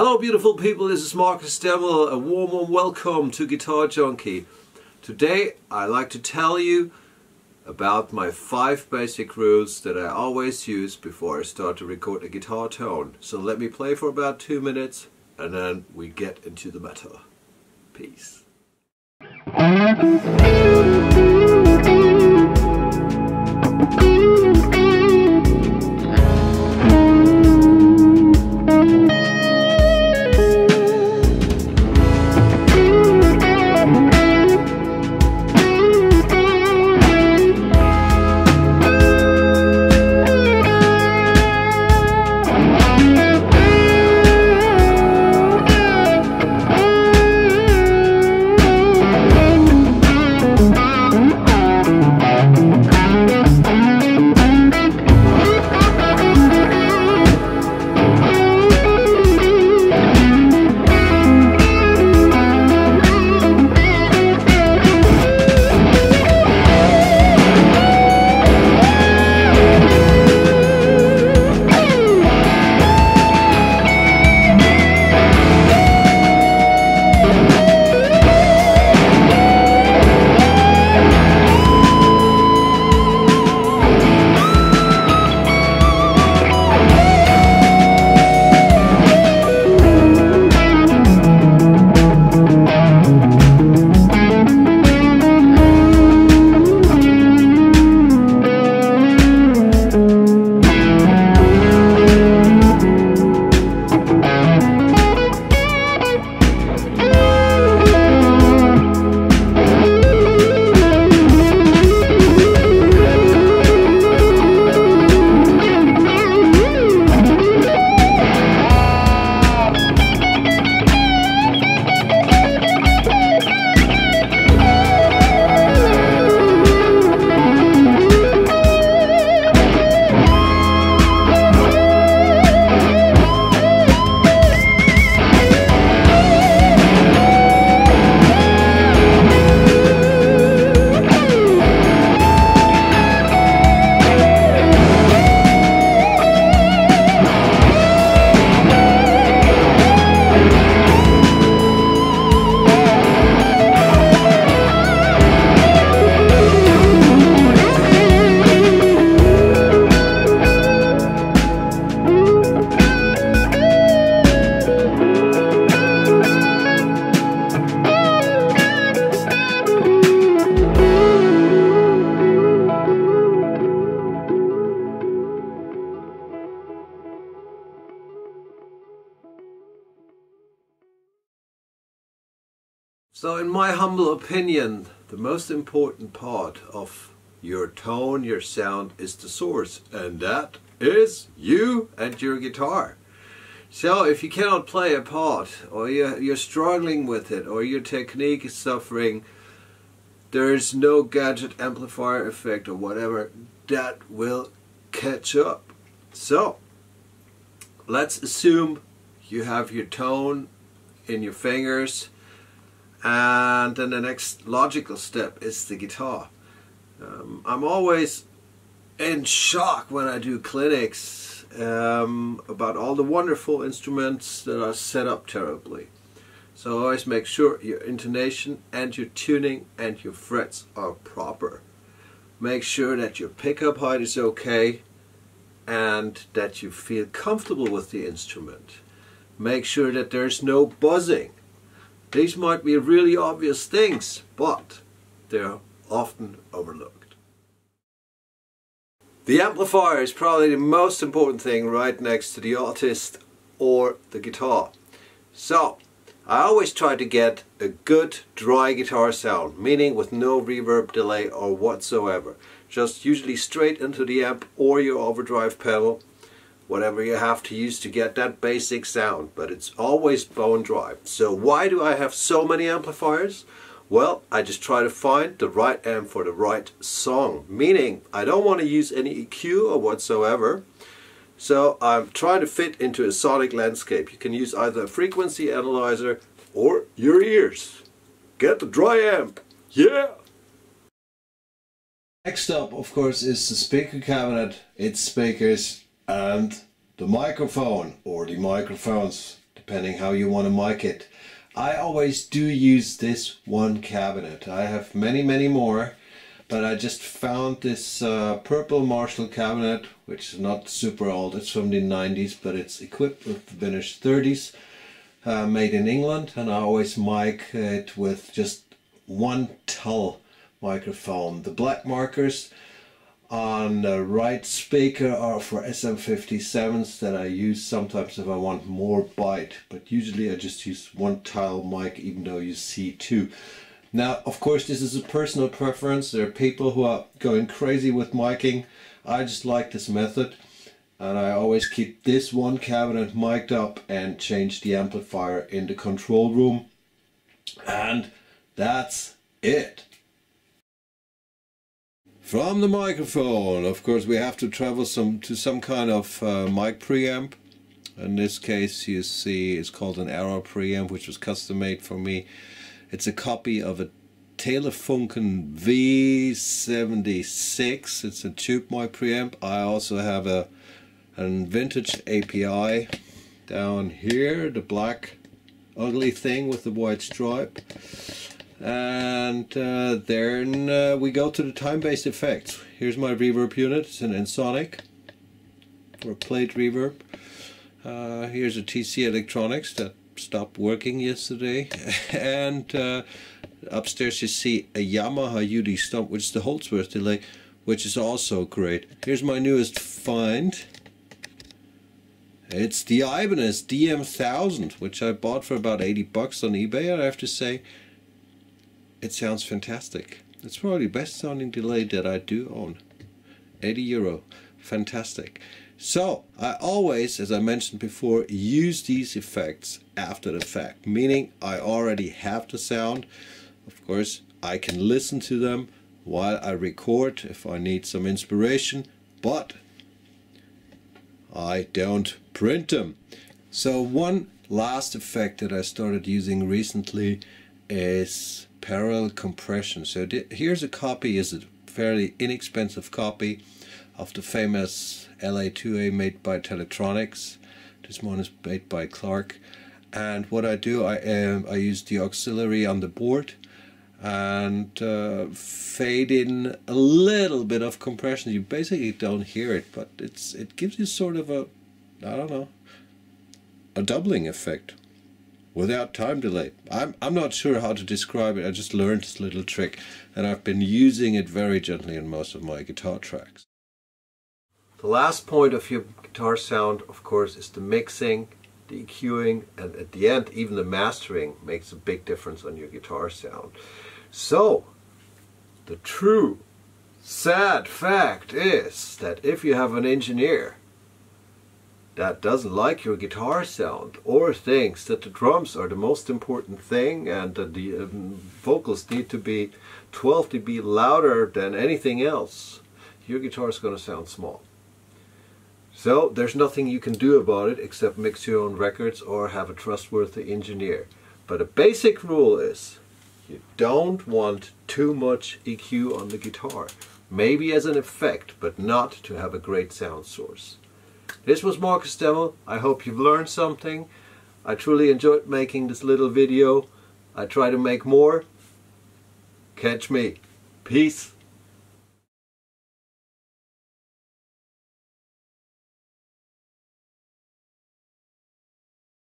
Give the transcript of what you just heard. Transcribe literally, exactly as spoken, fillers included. Hello beautiful people, this is Marcus Demmel, a warm warm welcome to Guitar Junkie. Today I'd like to tell you about my five basic rules that I always use before I start to record a guitar tone. So let me play for about two minutes and then we get into the matter. Peace. So in my humble opinion, the most important part of your tone, your sound, is the source, and that is you and your guitar. So if you cannot play a part, or you're, you're struggling with it, or your technique is suffering, there is no gadget amplifier effect or whatever, that will catch up. So let's assume you have your tone in your fingers, and then the next logical step is the guitar. Um, I'm always in shock when I do clinics um, about all the wonderful instruments that are set up terribly. So always make sure your intonation and your tuning and your frets are proper. Make sure that your pickup height is okay and that you feel comfortable with the instrument. Make sure that there's no buzzing. These might be really obvious things, but they're often overlooked. The amplifier is probably the most important thing right next to the artist or the guitar. So I always try to get a good dry guitar sound, meaning with no reverb, delay or whatsoever. Just usually straight into the amp or your overdrive pedal, whatever you have to use to get that basic sound, but it's always bone dry. So why do I have so many amplifiers? Well, I just try to find the right amp for the right song, meaning I don't want to use any E Q or whatsoever. So I'm trying to fit into a sonic landscape. You can use either a frequency analyzer or your ears. Get the dry amp, yeah! Next up, of course, is the speaker cabinet, its speakers, and the microphone, or the microphones, depending how you want to mic it. I always do use this one cabinet. I have many, many more, but I just found this uh, purple Marshall cabinet, which is not super old. It's from the nineties, but it's equipped with the Vintage thirties, uh, made in England, and I always mic it with just one T U L microphone. The black markers on the right speaker are for S M fifty-sevens that I use sometimes if I want more bite, but usually I just use one tile mic, even though you see two. Now of course this is a personal preference. There are people who are going crazy with miking. I just like this method, and I always keep this one cabinet mic'd up and change the amplifier in the control room, and that's it. From the microphone, of course, we have to travel some to some kind of uh, mic preamp. In this case, you see, it's called an Aero preamp, which was custom made for me. It's a copy of a Telefunken V seventy-six. It's a tube mic preamp. I also have a, a vintage A P I down here, the black ugly thing with the white stripe. And uh, then uh, we go to the time-based effects. Here's my reverb unit. It's an Ensoniq for plate reverb. Uh, here's a T C Electronics that stopped working yesterday. And uh, upstairs you see a Yamaha U D Stump, which is the Holdsworth Delay, which is also great. Here's my newest find. It's the Ibanez D M one thousand, which I bought for about eighty bucks on eBay, and I have to say, it sounds fantastic. It's probably the best sounding delay that I do own. eighty euro. Fantastic. So I always, as I mentioned before, use these effects after the fact, meaning I already have the sound. Of course, I can listen to them while I record if I need some inspiration, but I don't print them. So one last effect that I started using recently is parallel compression. So here's a copy, is a fairly inexpensive copy of the famous L A two A made by Teletronix. This one is made by Clark. And what I do, I um, I use the auxiliary on the board and uh, fade in a little bit of compression. You basically don't hear it, but it's it gives you sort of a, I don't know, a doubling effect without time delay. I'm, I'm not sure how to describe it. I just learned this little trick, and I've been using it very gently in most of my guitar tracks. The last point of your guitar sound, of course, is the mixing, the EQing, and at the end, even the mastering makes a big difference on your guitar sound. So, the true sad fact is that if you have an engineer that doesn't like your guitar sound, or thinks that the drums are the most important thing and that the um, vocals need to be twelve decibels louder than anything else, your guitar is going to sound small. So there's nothing you can do about it except mix your own records or have a trustworthy engineer. But a basic rule is you don't want too much E Q on the guitar. Maybe as an effect, but not to have a great sound source. This was Marcus Demmel. I hope you've learned something. I truly enjoyed making this little video. I try to make more. Catch me. Peace.